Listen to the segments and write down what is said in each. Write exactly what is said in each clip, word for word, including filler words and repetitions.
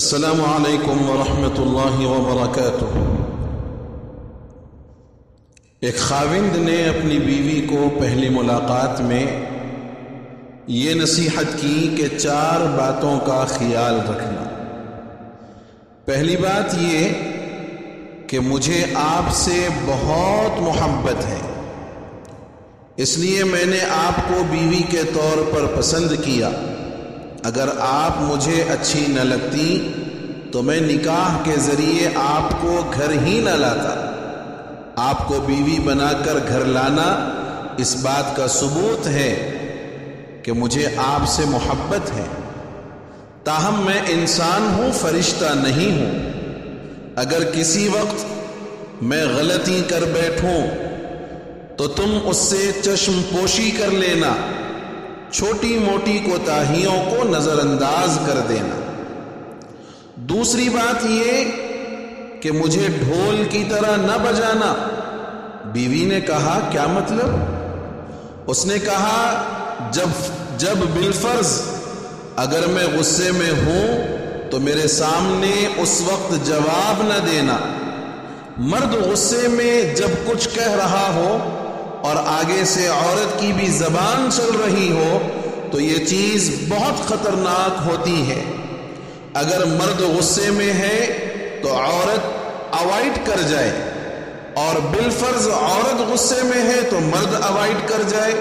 अस्सलामु अलैकुम वरहमतुल्लाहि वबरकातुह। एक खाविंद ने अपनी बीवी को पहली मुलाकात में ये नसीहत की कि चार बातों का ख्याल रखना। पहली बात ये कि मुझे आपसे बहुत मोहब्बत है, इसलिए मैंने आपको बीवी के तौर पर पसंद किया। अगर आप मुझे अच्छी न लगती तो मैं निकाह के ज़रिए आपको घर ही न लाता। आपको बीवी बनाकर घर लाना इस बात का सबूत है कि मुझे आपसे मोहब्बत है। ताहम मैं इंसान हूँ, फरिश्ता नहीं हूँ। अगर किसी वक्त मैं गलती कर बैठूँ तो तुम उससे चश्मपोशी कर लेना, छोटी मोटी कोताहियों को नज़रअंदाज कर देना। दूसरी बात ये कि मुझे ढोल की तरह न बजाना। बीवी ने कहा, क्या मतलब? उसने कहा, जब जब बिलफर्ज अगर मैं गुस्से में हूँ तो मेरे सामने उस वक्त जवाब न देना। मर्द गुस्से में जब कुछ कह रहा हो और आगे से औरत की भी ज़बान चल रही हो तो ये चीज़ बहुत ख़तरनाक होती है। अगर मर्द गुस्से में है तो औरत अवॉइड कर जाए, और बिलफर्ज औरत गुस्से में है तो मर्द अवॉइड कर जाए।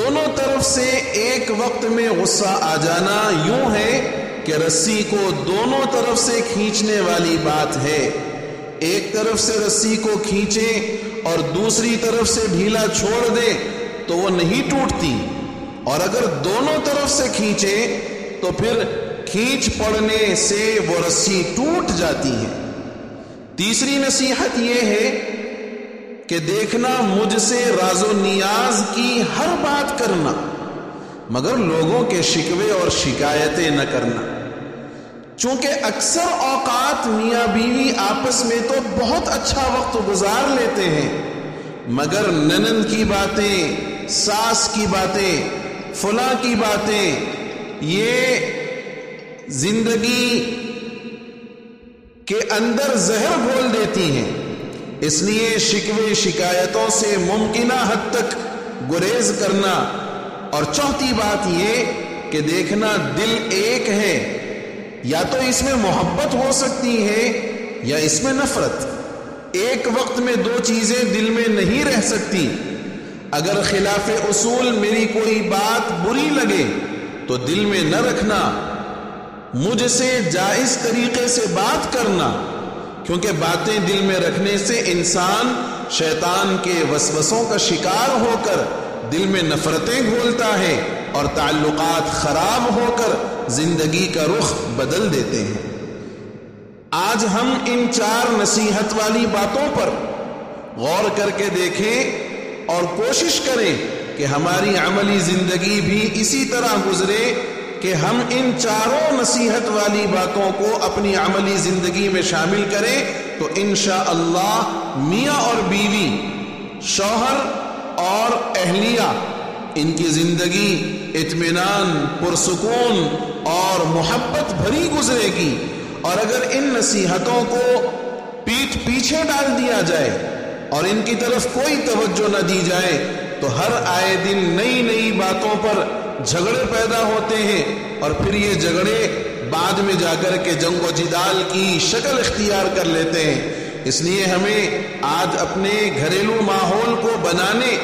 दोनों तरफ से एक वक्त में गुस्सा आ जाना यूं है कि रस्सी को दोनों तरफ से खींचने वाली बात है। एक तरफ से रस्सी को खींचे और दूसरी तरफ से ढीला छोड़ दे तो वो नहीं टूटती, और अगर दोनों तरफ से खींचे तो फिर खींच पड़ने से वो रस्सी टूट जाती है। तीसरी नसीहत ये है कि देखना मुझसे राजो नियाज की हर बात करना, मगर लोगों के शिकवे और शिकायतें न करना। चूंकि अक्सर औकात मियाँ बीवी आपस में तो बहुत अच्छा वक्त गुजार लेते हैं, मगर ननंद की बातें, सास की बातें, फुला की बातें, ये जिंदगी के अंदर जहर घोल देती हैं। इसलिए शिकवे शिकायतों से मुमकिना हद तक गुरेज करना। और चौथी बात ये कि देखना दिल एक है, या तो इसमें मोहब्बत हो सकती है या इसमें नफरत। एक वक्त में दो चीज़ें दिल में नहीं रह सकती। अगर खिलाफ़े उसूल मेरी कोई बात बुरी लगे तो दिल में न रखना, मुझसे जायज़ तरीक़े से बात करना, क्योंकि बातें दिल में रखने से इंसान शैतान के वसवसों का शिकार होकर दिल में नफरतें घोलता है और ताल्लुकात ख़राब होकर ज़िंदगी का रुख बदल देते हैं। आज हम इन चार नसीहत वाली बातों पर गौर करके देखें और कोशिश करें कि हमारी अमली ज़िंदगी भी इसी तरह गुजरे कि हम इन चारों नसीहत वाली बातों को अपनी अमली ज़िंदगी में शामिल करें, तो इंशाअल्लाह मियाँ और बीवी, शौहर और अहलिया, इनकी ज़िंदगी इत्मीनान, पुरसुकून और मोहब्बत भरी गुजरेगी। और अगर इन नसीहतों को पीठ पीछे डाल दिया जाए और इनकी तरफ कोई तवज्जो न दी जाए तो हर आए दिन नई नई बातों पर झगड़े पैदा होते हैं, और फिर ये झगड़े बाद में जाकर के जंग व जिदाल की शक्ल इख्तियार कर लेते हैं। इसलिए हमें आज अपने घरेलू माहौल को बनाने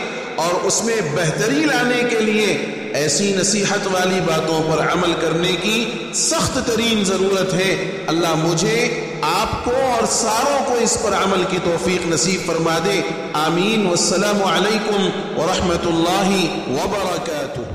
और उसमें बेहतरी लाने के लिए ऐसी नसीहत वाली बातों पर अमल करने की सख्त तरीन ज़रूरत है। अल्लाह मुझे, आपको और सारों को इस पर अमल की तौफीक नसीब फरमा दे। आमीन। वस्सलामु अलैकुम वरहमतुल्लाहि वबरकातुह।